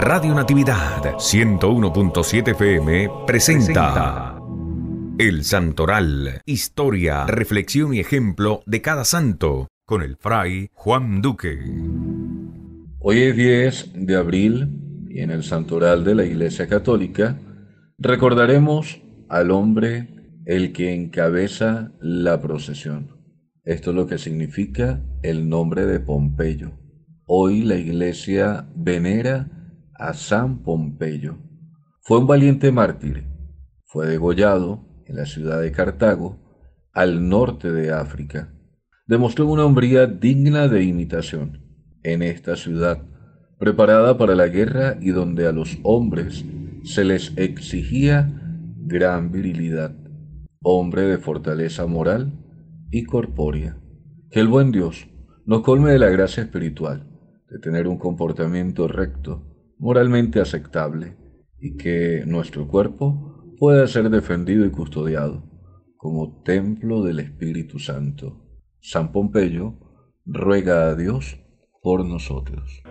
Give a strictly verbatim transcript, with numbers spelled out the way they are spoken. Radio Natividad ciento uno punto siete F M presenta El Santoral, historia, reflexión y ejemplo de cada santo, con el Fray Juan Duque. Hoy es diez de abril y en el Santoral de la Iglesia Católica recordaremos al hombre, el que encabeza la procesión. Esto es lo que significa el nombre de Pompeyo. Hoy la Iglesia venera a San Pompeyo. Fue un valiente mártir. Fue degollado en la ciudad de Cartago, al norte de África. Demostró una hombría digna de imitación. En esta ciudad, preparada para la guerra y donde a los hombres se les exigía gran virilidad, hombre de fortaleza moral y corpórea. Que el buen Dios nos colme de la gracia espiritual, de tener un comportamiento recto, moralmente aceptable, y que nuestro cuerpo pueda ser defendido y custodiado como templo del Espíritu Santo. San Pompeyo ruega a Dios por nosotros.